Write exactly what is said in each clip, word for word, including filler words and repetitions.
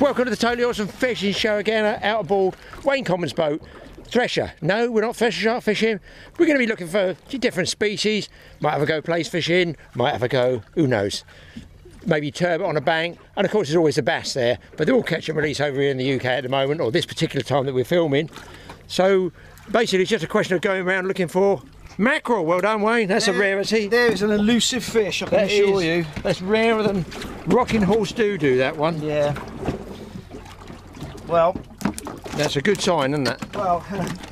Welcome to the Totally Awesome Fishing Show again, out aboard Wayne Comben's boat, Thresher. No, we're not Thresher shark fishing. We're going to be looking for different species. Might have a go place fishing, might have a go, who knows. Maybe turbot on a bank, and of course there's always the bass there, but they're all catch and release over here in the U K at the moment, or this particular time that we're filming. So basically it's just a question of going around looking for mackerel. Well done, Wayne, that's there, a rarity. There is an elusive fish, I can that assure is, you. That's rarer than rocking horse doo-doo, that one. Yeah. Well, that's a good sign, isn't it? Well,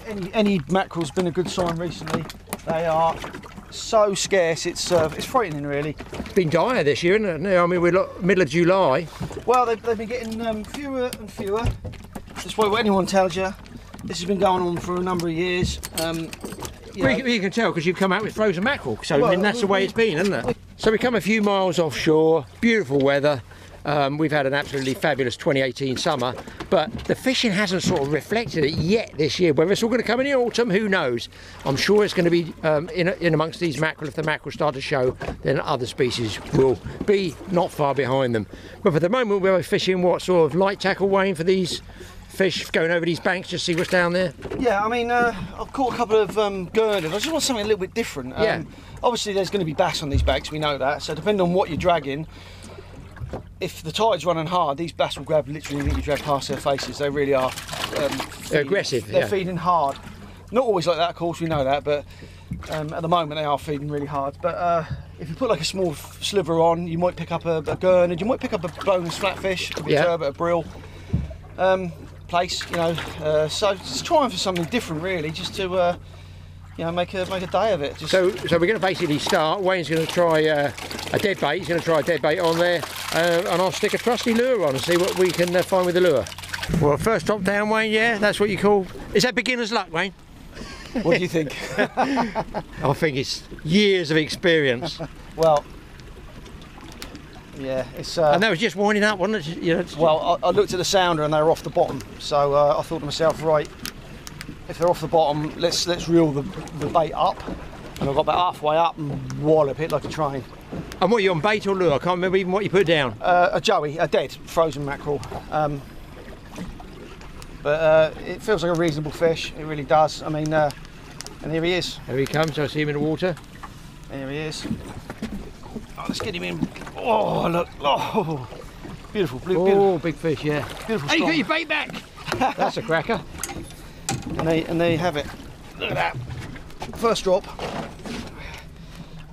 any, any mackerel's been a good sign recently. They are so scarce, it's uh, it's frightening, really. It's been dire this year, isn't it? I mean, we're like middle of July. Well, they've, they've been getting um, fewer and fewer. That's why what anyone tells you. This has been going on for a number of years. Um, you, well, you, you can tell because you've come out with frozen mackerel, so well, I mean, that's we, the way we, it's been, isn't it? We, so we come a few miles offshore, beautiful weather. Um, we've had an absolutely fabulous twenty eighteen summer, but the fishing hasn't sort of reflected it yet this year. Whether it's all going to come in the autumn, who knows? I'm sure it's going to be um, in, in amongst these mackerel. If the mackerel start to show, then other species will be not far behind them. But for the moment, we're fishing what sort of light tackle, Wayne, for these fish going over these banks, just see what's down there? Yeah, I mean, uh, I've caught a couple of um, girders. I just want something a little bit different. Um, yeah. Obviously, there's going to be bass on these banks, we know that, so depending on what you're dragging, if the tide's running hard, these bass will grab literally anything you drag past their faces. They really are. Um, feeding, they're aggressive. They're yeah. feeding hard. Not always like that, of course, we know that, but um, at the moment they are feeding really hard. But uh, if you put like a small sliver on, you might pick up a, a gurnard, you might pick up a bonus flatfish, a yeah. turbot, a brill, um, place, you know. Uh, so just trying for something different, really, just to uh, you know, make a make a day of it. Just so, so we're going to basically start. Wayne's going to try uh, a dead bait. He's going to try a dead bait on there, uh, and I'll stick a trusty lure on and see what we can uh, find with the lure. Well, first top down, Wayne. Yeah, that's what you call. Is that beginner's luck, Wayne? What do you think? I think it's years of experience. Well, yeah, it's. Uh, and that was just winding up, wasn't it? You know, well, I, I looked at the sounder and they were off the bottom, so uh, I thought to myself, right. If they're off the bottom, let's let's reel the, the bait up, and I've got about halfway up and wallop it like a train. And what are you on, bait or lure? I can't remember even what you put down. Uh, a joey, a dead frozen mackerel. Um, but uh, it feels like a reasonable fish. It really does. I mean, uh, and here he is. Here he comes. I see him in the water. Here he is. Oh, let's get him in. Oh look! Oh, beautiful blue. Oh, beautiful. Big fish. Yeah. Beautiful. Hey, you got your bait back. That's a cracker. And they, and there you have it. Look at that. First drop.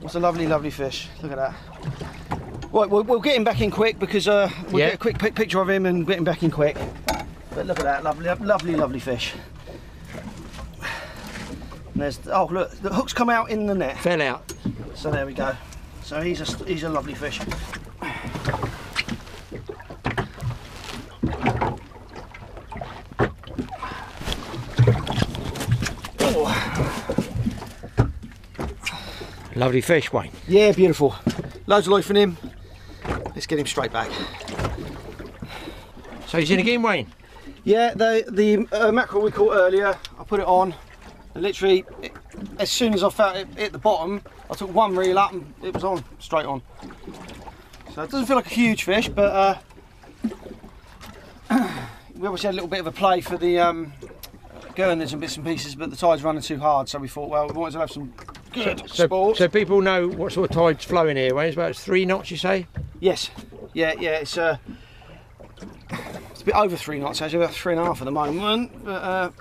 What a lovely, lovely fish. Look at that. Right, we'll, we'll get him back in quick because uh, we'll yeah. get a quick pic picture of him and get him back in quick. But look at that, lovely, lovely, lovely fish. And there's, oh look, the hook's come out in the net. Fell out. So there we go. So he's a, he's a lovely fish. Lovely fish, Wayne. Yeah, beautiful. Loads of life in him. Let's get him straight back. So he's in again, Wayne? Yeah, the, the uh, mackerel we caught earlier, I put it on. And literally, it, as soon as I felt it hit the bottom, I took one reel up and it was on, straight on. So it doesn't feel like a huge fish, but uh, we obviously had a little bit of a play for the um, gurnards and bits and pieces, but the tide's running too hard, so we thought, well, we wanted to have some good so, sport. So people know what sort of tide's flowing here, Wayne. It's about three knots, you say? Yes. Yeah, yeah, it's, uh, it's a bit over three knots, actually, about three and a half at the moment. But, uh,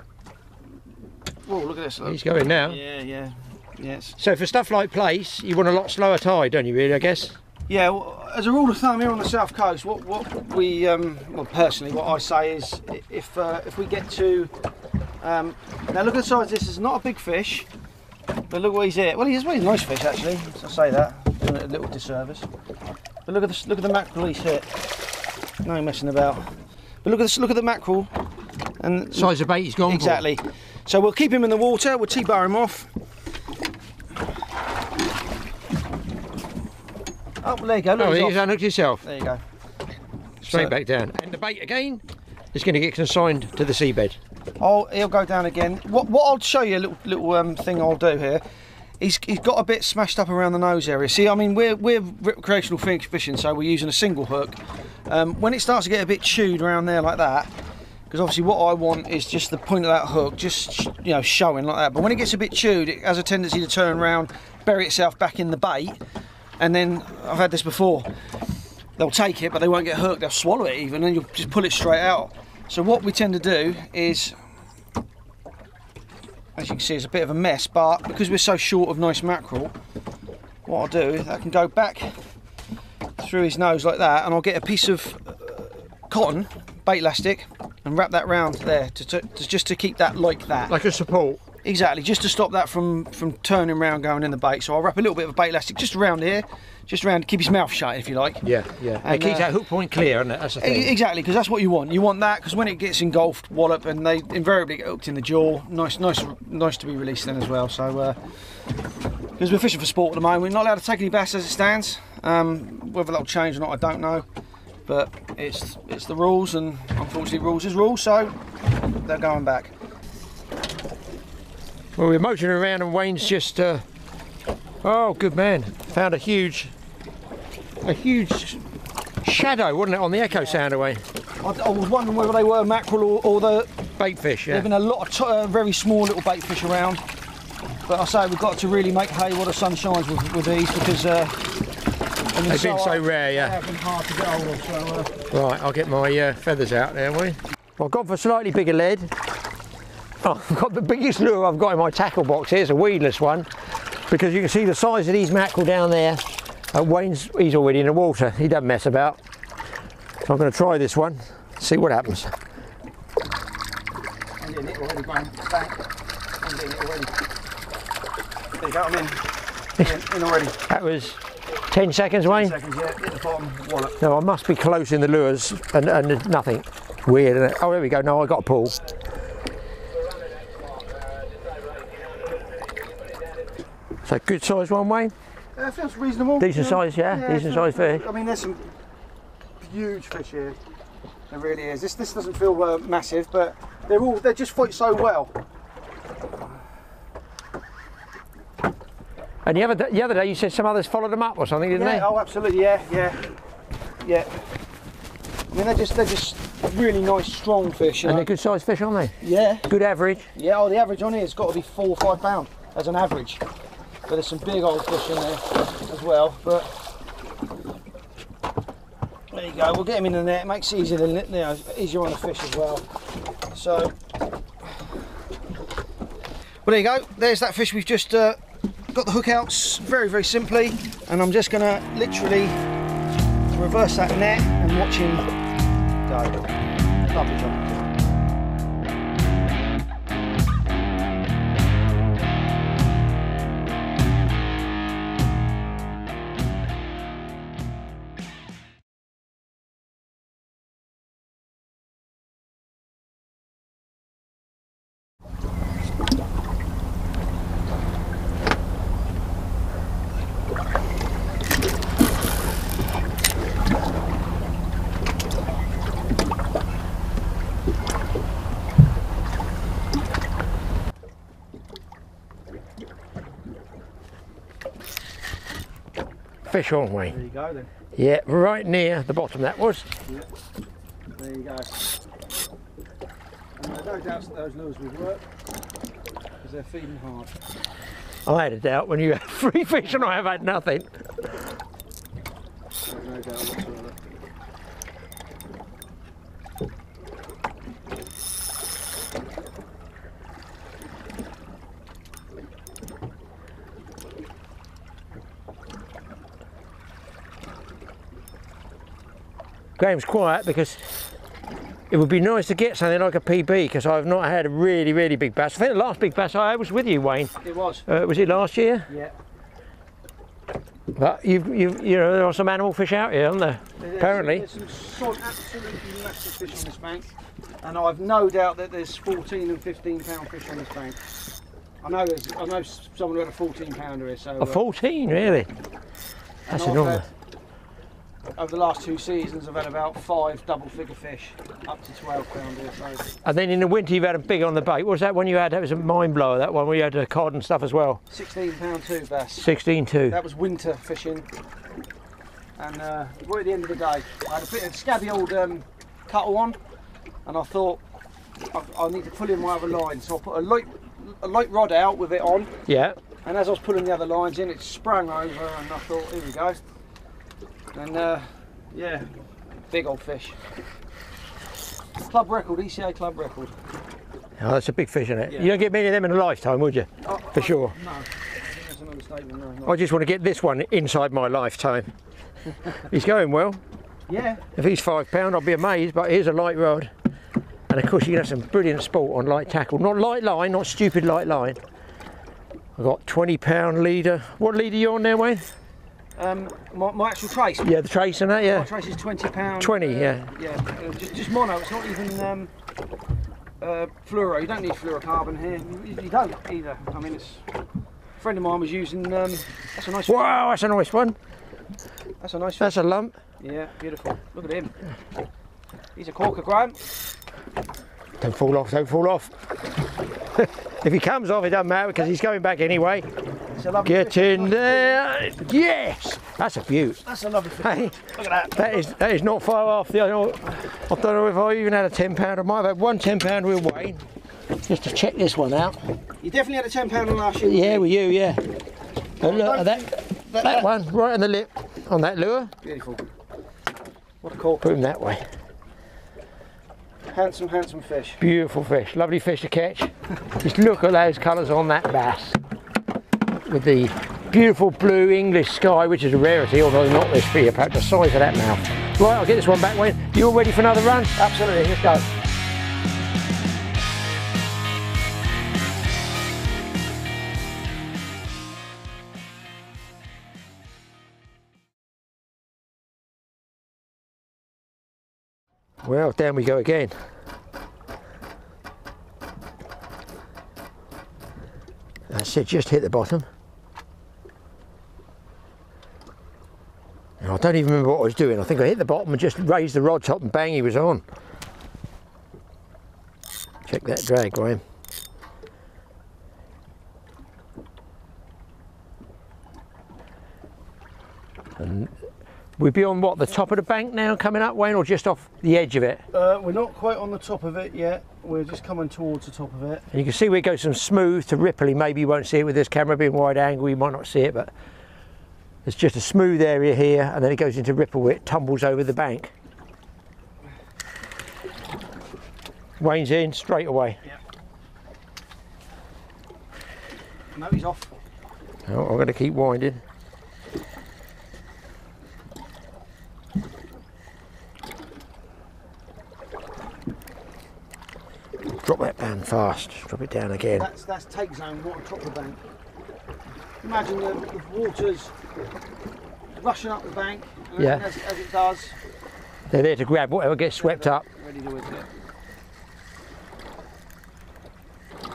whoa, look at this. Look. He's going now. Yeah, yeah, yes. So for stuff like place, you want a lot slower tide, don't you, really, I guess? Yeah, well, as a rule of thumb here on the south coast, what, what we, um, well, personally, what I say is if, uh, if we get to, um, now look at the size of this, it's not a big fish. But look what he's here. Well, he's a really nice fish, actually. I say that, doing it a little disservice. But look at this. Look at the mackerel he's hit. No messing about. But look at this. Look at the mackerel. And size of bait he's gone for. Exactly. So we'll keep him in the water. We'll T-bar him off. Up the leg, look. Oh, he's unhooked yourself. There you go. Straight so, back down. And the bait again is going to get consigned to the seabed. Oh, he'll go down again. What, what I'll show you, a little, little um, thing I'll do here. He's, he's got a bit smashed up around the nose area. See, I mean, we're, we're recreational fishing, so we're using a single hook. Um, when it starts to get a bit chewed around there like that, because obviously what I want is just the point of that hook, just, you know, showing like that. But when it gets a bit chewed, it has a tendency to turn around, bury itself back in the bait, and then, I've had this before, they'll take it, but they won't get hooked, they'll swallow it even, and you'll just pull it straight out. So what we tend to do is, as you can see, it's a bit of a mess, but because we're so short of nice mackerel, what I'll do is I can go back through his nose like that, and I'll get a piece of cotton, bait elastic, and wrap that round there, to, to, to, just to keep that like that. Like a support? Exactly, just to stop that from, from turning round going in the bait. So I'll wrap a little bit of bait elastic just around here, just around to keep his mouth shut, if you like. Yeah, yeah. And it keeps uh, that hook point clear, isn't it? That's the thing. Exactly, because that's what you want. You want that, because when it gets engulfed, wallop, and they invariably get hooked in the jaw. Nice, nice, nice to be released then as well. So, because uh, we're fishing for sport at the moment, we're not allowed to take any bass as it stands. Um, whether that'll change or not, I don't know. But it's it's the rules, and unfortunately, rules is rules. So they're going back. Well, we're motoring around, and Wayne's just, uh, oh, good man, found a huge, a huge shadow, wasn't it, on the echo sound away? I, I was wondering whether they were mackerel or, or the bait fish. Yeah. There've been a lot of t uh, very small little bait fish around, but I say we've got to really make hay while the sun shines with, with these, because uh, I mean, they've so been so I, rare, yeah. They've been hard to get hold of. So, uh... Right, I'll get my uh, feathers out there, will you? Well, I've gone for slightly bigger lead. Oh, I've got the biggest lure I've got in my tackle box here. It's a weedless one, because you can see the size of these mackerel down there. Uh, Wayne's, he's already in the water, he doesn't mess about. So I'm going to try this one, see what happens. I'm doing it already, Wayne. I'm doing it already. There you go, I'm in. I'm in already. That was ten seconds, Wayne? ten seconds, yeah, hit the bottom, wallet. No, I must be close in the lures, and, and nothing. Weird, isn't it? Oh, there we go, no, I got a pull. So good size one, Wayne? Uh, feels reasonable. Decent yeah. size, yeah? yeah Decent size fish. I mean, there's some huge fish here. There really is. This this doesn't feel uh, massive, but they're all they just fight so well. And the other the other day you said some others followed them up or something, didn't yeah, they? Oh, absolutely. Yeah, yeah, yeah. I mean, they're just they're just really nice, strong fish. You and know? They're good size fish, aren't they? Yeah. Good average. Yeah. Oh, the average on here has got to be four or five pound as an average. But there's some big old fish in there as well, but there you go, we'll get him in the net, it makes it easier, you know, easier on the fish as well. So, well there you go, there's that fish we've just uh, got the hook out very, very simply, and I'm just going to literally reverse that net and watch him go. Lovely job. Fish, aren't we? There you go then. Yeah, right near the bottom that was. Yeah. There you go. And I no doubt that those lures would work, because they're feeding hard. I had a doubt when you had three fish and I have had nothing. There's no doubt whatsoever. Graham's quiet because it would be nice to get something like a P B, because I've not had a really, really big bass. I think the last big bass I had was with you, Wayne. It was. Uh, was it last year? Yeah. But you've, you've, you know, there are some animal fish out here, aren't there? There's, Apparently. There's some solid, absolutely massive fish on this bank, and I've no doubt that there's fourteen and fifteen pound fish on this bank. I know there's, I know someone who had a fourteen pounder here, so. A fourteen, uh, really? That's enormous. over the last two seasons I've had about five double figure fish, up to twelve pounder. So. And then in the winter you've had them big on the bait. What was that one you had? That was a mind blower, that one where you had a cod and stuff as well. sixteen pound two bass. sixteen two. That was winter fishing. And uh, right at the end of the day, I had a bit of scabby old um, cuttle on, and I thought I, I need to pull in my other line. So I put a light, a light rod out with it on. Yeah. And as I was pulling the other lines in, it sprang over, and I thought, here we go. And uh, yeah, big old fish. Club record, E C A club record. Oh, that's a big fish, isn't it? Yeah. You don't get many of them in a lifetime, would you? I, For I, sure. No, that's another statement. No, no. I just want to get this one inside my lifetime. He's going well. Yeah. If he's five pound, I'll be amazed. But here's a light rod, and of course you can have some brilliant sport on light tackle. Not light line, not stupid light line. I've got twenty pound leader. What leader are you on there, Wayne? Um, my, my actual trace. Yeah, the trace and that, yeah. My trace is twenty pound. twenty, uh, yeah. Yeah, uh, just, just mono, it's not even um, uh, fluoro. You don't need fluorocarbon here. You, you don't either. I mean, it's, a friend of mine was using, um, that's a nice one. Wow, that's a nice one. That's a nice one. That's a lump. Yeah, beautiful. Look at him. He's a corker, Graham. Don't fall off, don't fall off. If he comes off, it doesn't matter because he's going back anyway. Get fish. in there. Yes! That's a beaut. That's a lovely fish. Hey, look at that. That is, that is not far off. The, I don't know if I even had a ten pounder. I might have had one ten pounder with Wayne. Just to check this one out. You definitely had a ten pounder last year. Yeah, with you, yeah. But look at that, that, that. That one, right on the lip, on that lure. Beautiful. What a corker. Put him that way. Handsome, handsome fish. Beautiful fish. Lovely fish to catch. Just look at those colours on that bass. With the beautiful blue English sky, which is a rarity, although not this big, about the size of that mouth. Right, I'll get this one back, Wayne. You all ready for another run? Absolutely, let's go. Well, down we go again. That's it, just hit the bottom. And I don't even remember what I was doing. I think I hit the bottom and just raised the rod top and bang, he was on. Check that drag, Graham. And we'd be on what, the top of the bank now coming up, Wayne, or just off the edge of it? Uh, we're not quite on the top of it yet, we're just coming towards the top of it. And you can see where it goes from smooth to ripply. Maybe you won't see it with this camera being wide angle, you might not see it, but it's just a smooth area here and then it goes into ripple where it tumbles over the bank. Wayne's in straight away. Yep. No, he's off. Oh, I'm going to keep winding. Drop that band fast, drop it down again. That's, that's take zone, water top of the bank. Imagine the, the water's rushing up the bank, and yeah. as, as it does. They're there to grab whatever gets swept there, up. Ready to whisk it.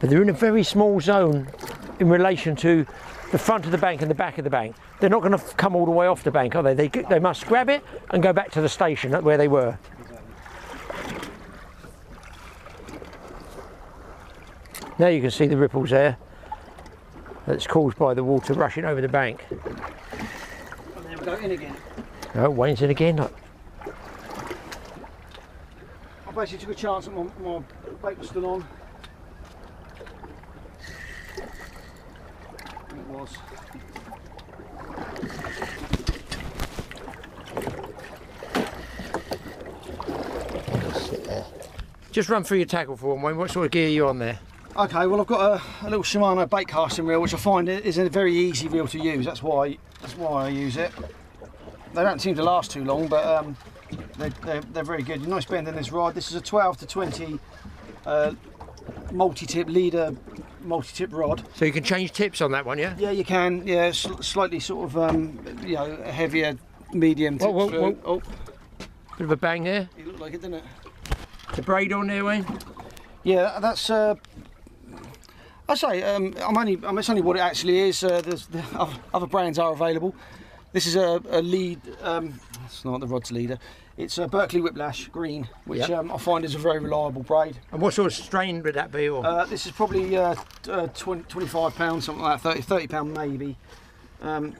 But they're in a very small zone in relation to the front of the bank and the back of the bank. They're not going to come all the way off the bank, are they? They, they must grab it and go back to the station where they were. Now you can see the ripples there that's caused by the water rushing over the bank. And then we go in again. Oh, Wayne's in again. Look. I basically took a chance that my, my bait was still on. And it was. Sit there. Just run through your tackle form, Wayne. What sort of gear are you on there? Okay, well I've got a, a little Shimano bait casting reel, which I find is a very easy reel to use. That's why that's why I use it. They don't seem to last too long, but um, they, they're, they're very good. Nice bend in this rod. This is a twelve to twenty uh, multi-tip leader, multi-tip rod. So you can change tips on that one, yeah? Yeah, you can. Yeah, sl slightly sort of um, you know heavier, medium. Whoa, whoa, whoa. Oh, bit of a bang there. It looked like it, didn't it? The braid on there, Wayne. Yeah, that's. Uh, I say um, I'm only. I'm, it's only what it actually is. Uh, the other brands are available, This is a, a lead, um, it's not the rod's leader, it's a Berkeley Whiplash Green, which yep. um, I find is a very reliable braid. And what sort of strain would that be? Or? Uh, this is probably uh, uh, twenty, twenty-five pounds, something like that, thirty pounds maybe. Um,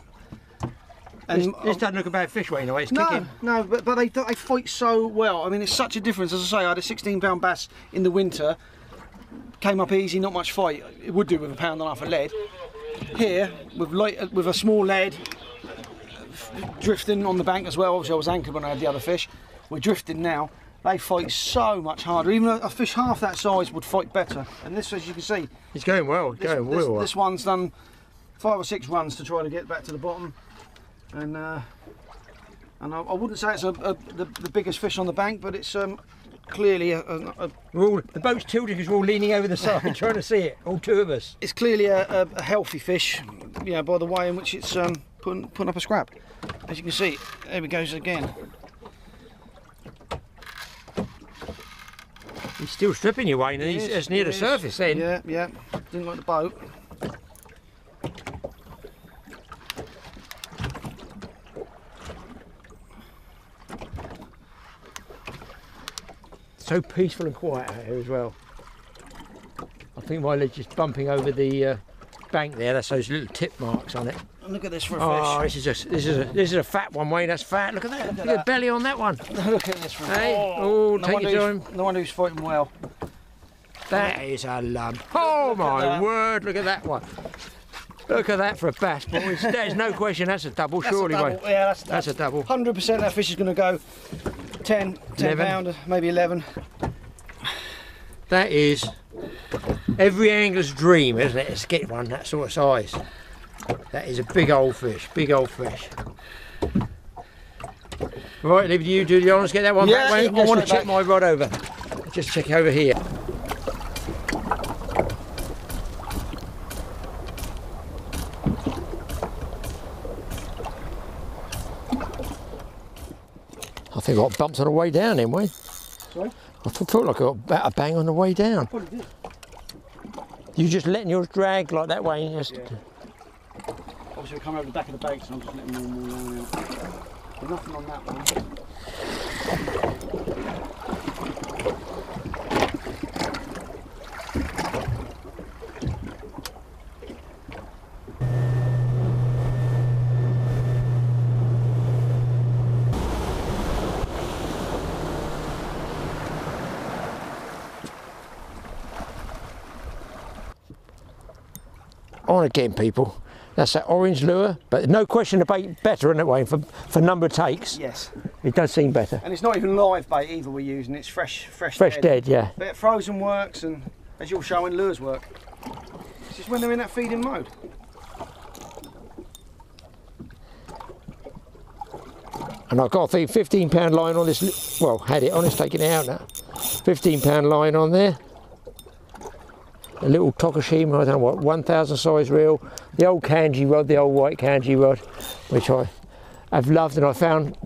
and this, this doesn't look a bad fish weight anyway, it's no, kicking. No, but, but they, they fight so well. I mean, it's such a difference. As I say, I had a sixteen pound bass in the winter, came up easy, not much fight. It would do with a pound and a half of lead. Here, with, light, with a small lead, drifting on the bank as well. Obviously I was anchored when I had the other fish. We're drifting now. They fight so much harder. Even a fish half that size would fight better. And this, as you can see, he's going well. This, going well. This, this one's done five or six runs to try to get back to the bottom. And uh, and I, I wouldn't say it's a, a, the, the biggest fish on the bank, but it's um, clearly a, a, a we're all, the boat's tilted because we're all leaning over the side trying to see it. All two of us. It's clearly a, a, a healthy fish, you know, by the way in which it's um, putting putting up a scrap. As you can see, there it goes again. He's still stripping you, Wayne, and he's as near the surface then. Yeah, yeah. Didn't like the boat. So peaceful and quiet out here as well. I think my leg's just bumping over the uh, bank there. That's those little tip marks on it. And look at this for a fish. Oh, this is a this is a this is a fat one, Wayne. That's fat. Look at that. Look at, look at the belly on that one. Look at this for a fish. Hey. Oh, oh no, take your time. The one who's fighting well. That oh. is a lump. Oh my word! Look at that one. Look at that for a bass, boys. There's no question. That's a double, that's surely, a double. Wayne. Yeah, that's, that's, that's a double. one hundred percent that fish is going to go ten, ten pound, maybe eleven. That is every angler's dream, isn't it? To get one that sort of size. That is a big old fish, big old fish. Right, leave it to you, do the honours, get that one yeah, back, Wayne. I want to check back. my rod over. Just check over here. I think I got bumps on the way down then, Wayne. Sorry? I thought like I got about a bang on the way down. I probably did. You're just letting yours drag like that, Wayne. Just yeah. Obviously we come over the back of the bank, so I'm just letting them all roll out. There's nothing on that one. On again, people. That's that orange lure, but no question the bait better in that way for, for number of takes. Yes. It does seem better. And it's not even live bait either we're using, it's fresh, fresh, fresh dead. Fresh dead, yeah. But frozen works, and as you're showing, lures work. It's just when they're in that feeding mode. And I've got the fifteen pound line on this, well, had it on, it's taken it out now. fifteen pound line on there. A little Tokashima, I don't know what, one thousand size reel. The old kanji rod, the old white kanji rod, which I have loved, and I found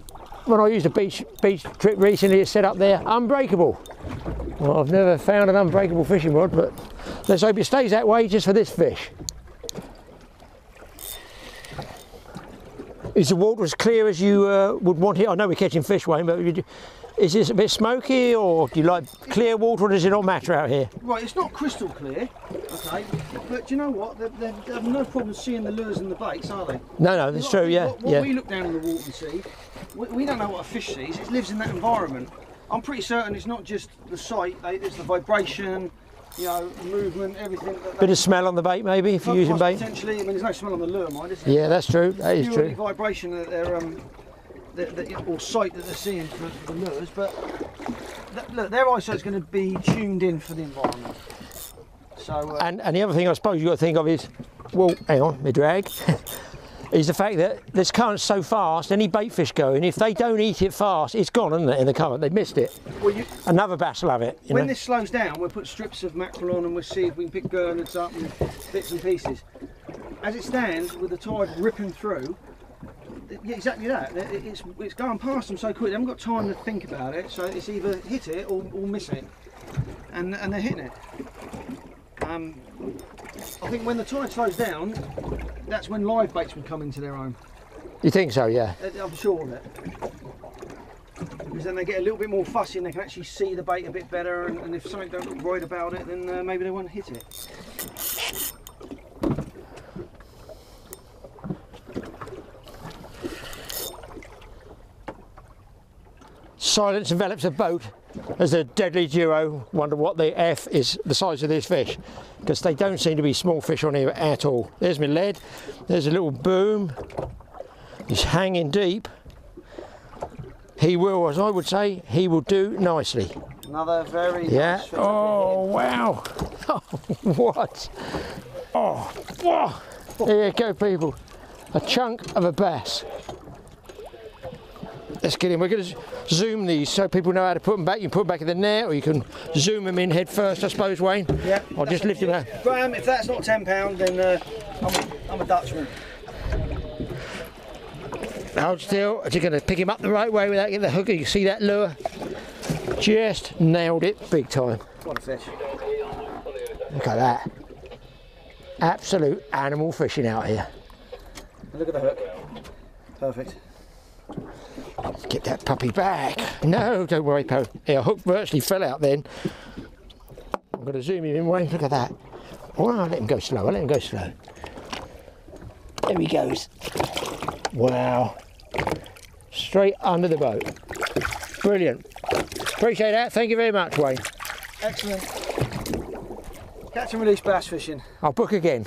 when I used a beach beach trip recently, it's set up there, unbreakable. Well, I've never found an unbreakable fishing rod, but let's hope it stays that way just for this fish. Is the water as clear as you uh, would want it? I know we're catching fish, Wayne, but you, is this a bit smoky, or do you like clear water, or does it not matter out here? Right, it's not crystal clear, okay, but do you know what? They have no problem seeing the lures and the baits, are they? No, no, that's true, yeah. What, what yeah. we look down in the water and see, we, we don't know what a fish sees, it lives in that environment. I'm pretty certain it's not just the sight, it's the vibration, you know, movement, everything. That Bit of smell on the bait, maybe, if you're using bait? Potentially, I mean, there's no smell on the lure, mind, is there? Yeah, that's true, that is true. Vibration that they're... Um, The, the, or sight that they're seeing for, for the lures, but th look, their eyesight's going to be tuned in for the environment. So, uh, and, and the other thing I suppose you've got to think of is, well, hang on, my drag, is the fact that this current's so fast, any bait fish going, if they don't eat it fast, it's gone, isn't it, in the current, they've missed it. Well, you, Another bass will have it. You when know? This slows down, we'll put strips of mackerel on and we'll see if we can pick gurnards up and bits and pieces. As it stands, with the tide ripping through, yeah, exactly that. It's, it's going past them so quick. They haven't got time to think about it, so it's either hit it or, or miss it, and and they're hitting it. Um, I think when the tide slows down, that's when live baits would come into their own. You think so, yeah? I'm sure of it. Because then they get a little bit more fussy and they can actually see the bait a bit better, and, and if something don't look right about it, then uh, maybe they won't hit it. Silence envelops a boat as the deadly duo wonder what the F is the size of this fish, because they don't seem to be small fish on here at all. There's my lead, there's a little boom, he's hanging deep. He will, as I would say, he will do nicely. Another very yeah. nice oh wow, oh, what? Oh, oh, there you go people, a chunk of a bass. Let's get in. We're going to zoom these so people know how to put them back. You can put them back in the net, or you can zoom them in head first, I suppose, Wayne. Yeah. I'll just lift them out. Graham, if that's not ten pounds, then uh, I'm, I'm a Dutchman. Hold still. You're going to pick him up the right way without getting the hooker. You see that lure? Just nailed it big time. What a fish. Look at that. Absolute animal fishing out here. Look at the hook. Perfect. Get that puppy back. No, don't worry, Poe. Our hook virtually fell out then. I'm going to zoom him in, Wayne. Look at that. Oh, I'll let him go slow. I'll let him go slow. There he goes. Wow. Straight under the boat. Brilliant. Appreciate that. Thank you very much, Wayne. Excellent. Catch and release bass fishing. I'll book again.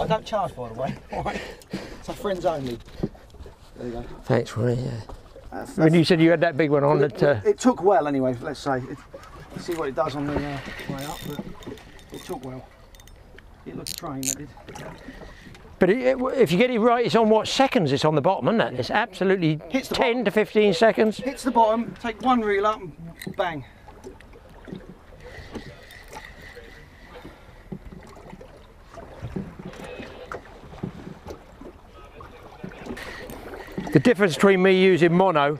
I don't charge, by the way. All right. It's our friends only. There you go. Thanks, Roy. Yeah. That's, that's when you said you had that big one on, it, that, uh, it took well anyway. Let's say, it, let's see what it does on the uh, way up. But it took well. It looked trained, that did. But it, it, if you get it right, it's on what seconds? It's on the bottom, isn't it? It's absolutely hits the ten bottom. To fifteen seconds. Hits the bottom. Take one reel up, and bang. The difference between me using mono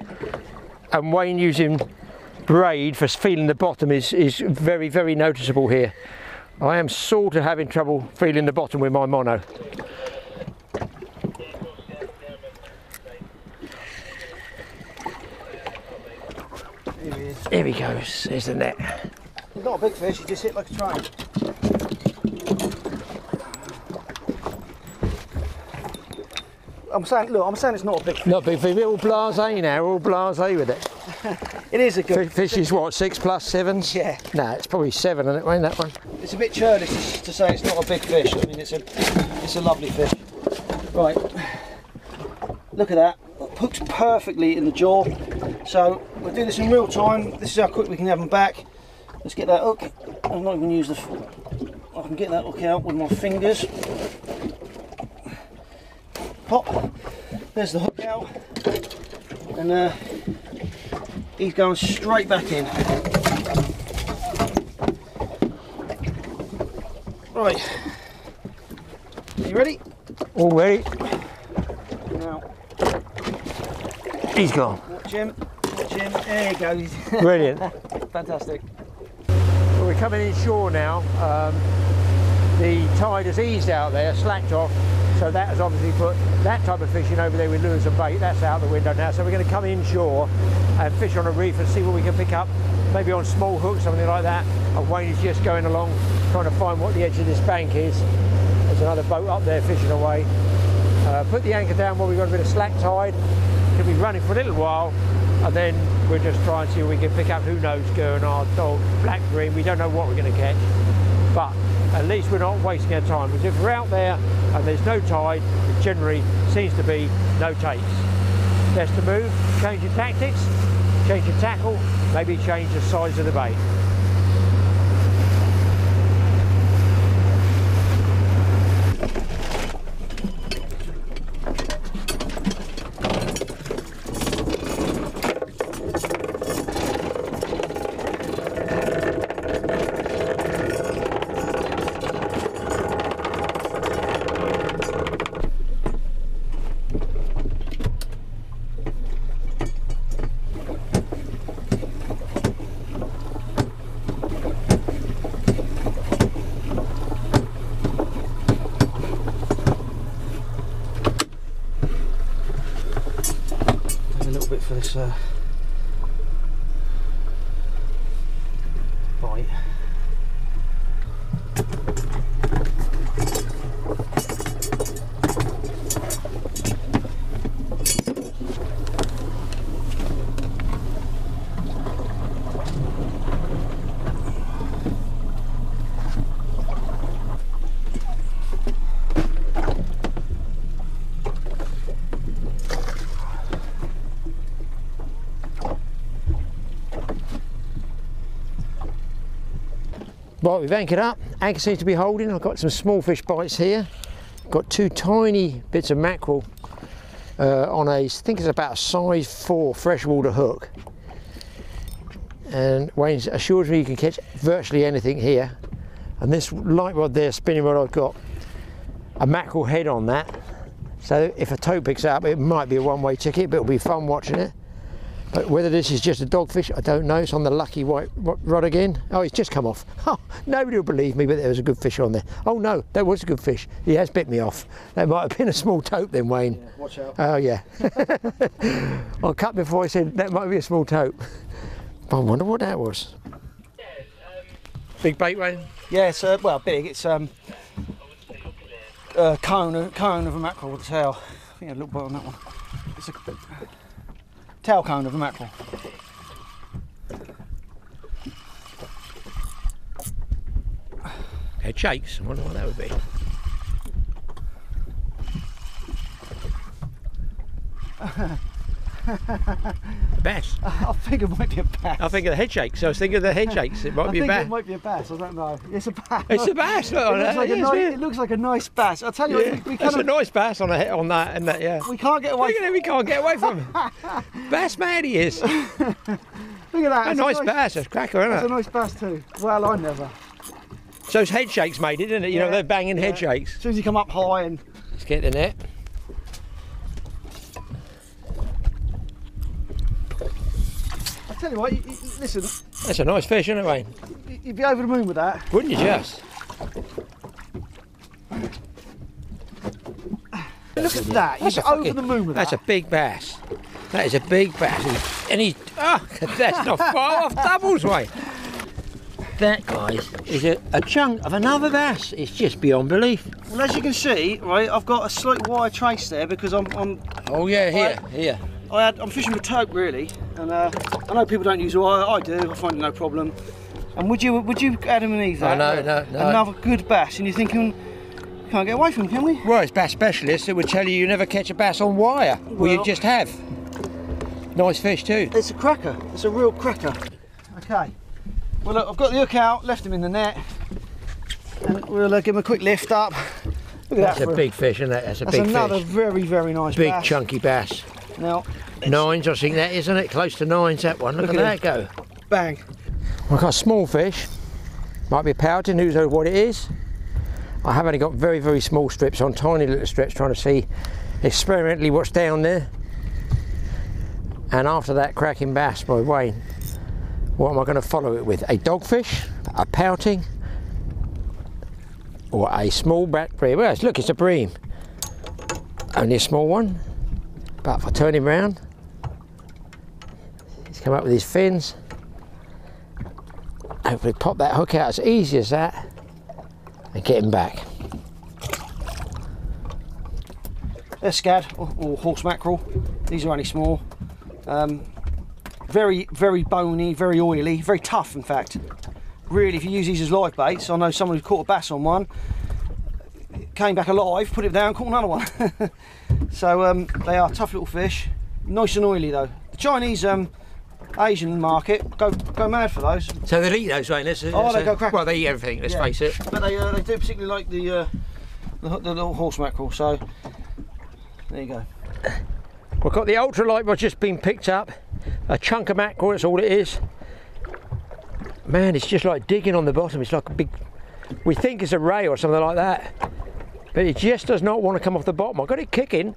and Wayne using braid for feeling the bottom is, is very, very noticeable here. I am sort of having trouble feeling the bottom with my mono. Here he is. Here he goes, there's the net. He's not a big fish, he just hit like a train. I'm saying, look, I'm saying it's not a big fish. Not a big fish, we're all blasé now, we're all blasé with it. It is a good F fish. Fish is what, six plus sevens? Yeah. No, it's probably seven, isn't it, Wayne, that one? It's a bit churlish to, to say it's not a big fish. I mean, it's a, it's a lovely fish. Right, look at that. It hooks perfectly in the jaw. So we'll do this in real time. This is how quick we can have them back. Let's get that hook. I'm not even using the, I can get that hook out with my fingers. Pop. There's the hook out, and uh, he's going straight back in. Right, are you ready? All ready. Now he's gone. Watch him. Watch him. There he goes. Brilliant. Fantastic. Well, we're coming inshore now. Um, the tide has eased out there, slacked off. So that has obviously put that type of fishing over there with lures and bait, that's out the window now. So we're going to come inshore and fish on a reef and see what we can pick up, maybe on small hooks, something like that. And Wayne is just going along trying to find what the edge of this bank is. There's another boat up there fishing away. Uh, put the anchor down while we've got a bit of slack tide. Could be running for a little while, and then we'll just try and see if we can pick up who knows gurnard, dog, black green. We don't know what we're going to catch, but at least we're not wasting our time, because if we're out there and there's no tide, it generally seems to be no takes. Best to move, change your tactics, change your tackle, maybe change the size of the bait. for this uh, bite. Right, we've anchored up, anchor seems to be holding. I've got some small fish bites here. Got two tiny bits of mackerel uh, on a, I think it's about a size four freshwater hook. And Wayne assures me you can catch virtually anything here. And this light rod there, spinning rod, I've got a mackerel head on that. So if a tow picks up, it might be a one-way ticket, but it'll be fun watching it. But whether this is just a dogfish, I don't know. It's on the lucky white rod again. Oh, it's just come off. Oh, nobody will believe me, but there was a good fish on there. Oh no, that was a good fish. He has bit me off. That might have been a small tope then, Wayne. Yeah, watch out. Oh yeah. I cut before I said that might be a small tope. I wonder what that was. Yeah, um, big bait, Wayne? Yeah, uh, well, big. It's um, a cone, cone of a mackerel with a tail. I think I had a little bite on that one. It's a bit, tail cone of a mackerel. Head shakes, I wonder what that would be. A bass. I think it might be a bass. I think of the head shakes, I was thinking of the head shakes. It might I be a bass. It might be a bass, I don't know. It's a bass. It's a bass. It, it, looks, like it, a nice, it looks like a nice bass. I'll tell you yeah. what, we, we That's a nice bass on, a, on that and that, yeah. We can't get away Look from it. We can't get away from it. Bass mad he is. Look at that. A nice, nice bass, that's cracker, isn't it? It's a nice bass too. Well, I never. So it's head shakes made it, didn't it? You yeah. know, they're banging yeah. head shakes. As soon as you come up high and... Let's get the net. Tell you what, you, you, listen. That's a nice fish, isn't it, Wayne? You'd be over the moon with that, wouldn't you, just? Look at that! You'd be over the moon with that. That's a big bass. That is a big bass. And he, oh, that's not far off doubles, Wayne. That, guys, is a, a chunk of another bass. It's just beyond belief. Well, as you can see, right, I've got a slight wire trace there because I'm. I'm oh yeah, here, I, here. I had, I'm fishing with tope really. And uh, I know people don't use wire, I do, I find it no problem. And would you would you Adam and Eve that? Oh, no, no, no. Another good bass, and you're thinking, can't get away from him, can we? Well, it's bass specialists that would tell you you never catch a bass on wire. Well, well you just have. Nice fish too. It's a cracker, it's a real cracker. Okay, well look, I've got the hook out, left him in the net, and we'll uh, give him a quick lift up. Look at that's that. That's a big fish, isn't it? That's a that's big fish. That's another very, very nice big, bass. Big, chunky bass. Now, nines, I think that isn't it? Close to nines, that one. Look, Look at, at that him. go. Bang. Well, I've got a small fish. Might be a pouting, who knows what it is. I have only got very, very small strips on, tiny little strips, trying to see experimentally what's down there. And after that cracking bass by Wayne, what am I going to follow it with? A dogfish, a pouting, or a small black bream? Well, look, it's a bream. Only a small one. But if I turn him round, he's come up with his fins. Hopefully pop that hook out as easy as that and get him back. They're scad or, or horse mackerel. These are only small. Um, very, very bony, very oily, very tough in fact. Really, if you use these as live baits, I know someone who caught a bass on one, came back alive, put it down, caught another one. So um, they are tough little fish, nice and oily though. The Chinese, um, Asian market go go mad for those. So they eat those, right? That's, that's oh, they a, go crack. Well, they eat everything. Let's yeah. face it. But they uh, they do particularly like the, uh, the the little horse mackerel. So there you go. We've got the ultralight rod just been picked up. A chunk of mackerel. That's all it is. Man, it's just like digging on the bottom. It's like a big. We think it's a ray or something like that. But it just does not want to come off the bottom. I've got it kicking.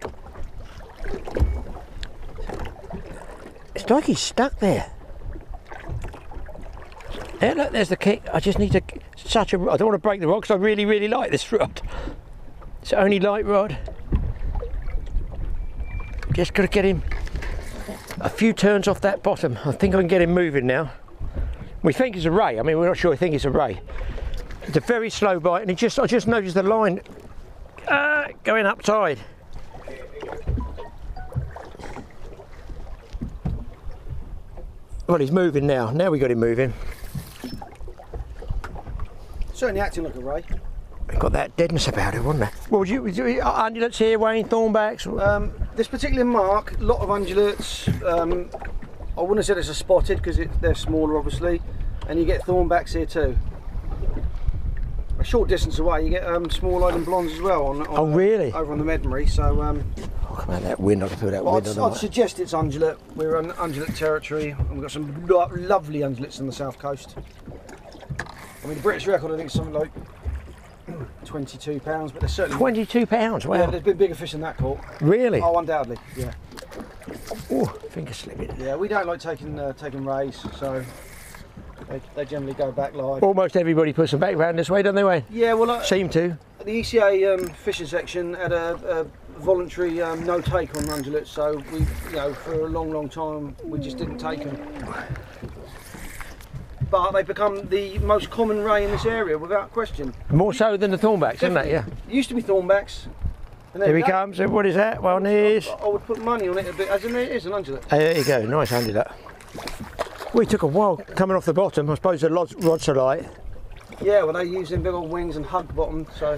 It's like he's stuck there. There, look, there's the kick. I just need to, such a, I don't want to break the rod because I really, really like this rod. It's only light rod. Just got to get him a few turns off that bottom. I think I can get him moving now. We think it's a ray. I mean, we're not sure. We think it's a ray. It's a very slow bite, and it just I just noticed the line uh, going up tide. Well, he's moving now. Now we got him moving. Certainly acting like a ray. Got that deadness about it, wasn't it? Well, would you, would you undulates here, Wayne, thornbacks? Um, this particular mark, a lot of undulates. Um, I wouldn't have said it's a spotted because they're smaller, obviously, and you get thornbacks here too. A short distance away, you get um, small-eyed and blondes as well. On, on oh, really? Uh, over on the Medmary. So. Um, oh, come on, that wind! I can feel that well, wind. I'd, I'd suggest it's undulate. We're on undulate territory, and we've got some lo lovely undulates on the south coast. I mean, the British record, I think, is something like twenty-two pounds, but there's certainly twenty-two pounds. Wow. Yeah, there's been bigger fish than that caught. Really? Oh, undoubtedly. Yeah. Oh, finger slipping. Yeah, we don't like taking uh, taking rays, so they, they generally go back live. Almost everybody puts them back round this way, don't they, Wayne? Yeah, well, uh, seem to. The E C A um, fishing section had a, a voluntary um, no take on undulates, so we, you know, for a long, long time we just didn't take them. But they become the most common ray in this area, without question. More so than the thornbacks, isn't it? Yeah. It used to be thornbacks. And there he comes. What is that? Well, there is. I would put money on it a bit, as in it is an undulate. Oh, there you go. Nice undulate. We took a while coming off the bottom. I suppose the rods, rods are light. Yeah, well, they use them big old wings and hug bottom, so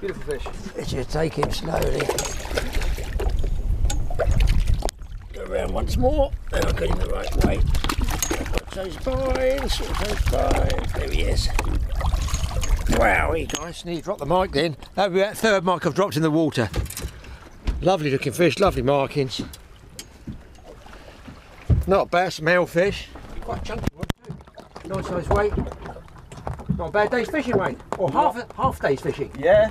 beautiful fish. It's you take him slowly. Go around once more, and I'll get him the right way. Those vines, those vines. There he is. Wow, he nice. Nearly dropped the mic then. That would be that third mic I've dropped in the water. Lovely looking fish, lovely markings. Not bass, male fish. Quite chunky one too. Nice size weight. Not a bad day's fishing, mate. Or half a, half day's fishing. Yeah.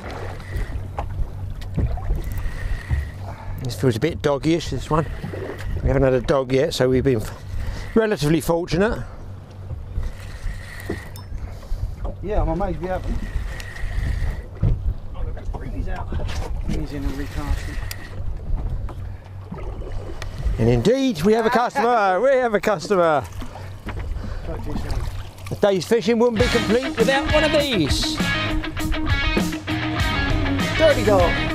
This feels a bit doggy-ish, this one. We haven't had a dog yet, so we've been relatively fortunate. Yeah, I'm amazed we haven't. I'm going to bring these out. He's in and recasting. And indeed, we have a customer. We have a customer. The day's fishing wouldn't be complete without one of these. Dirty dog.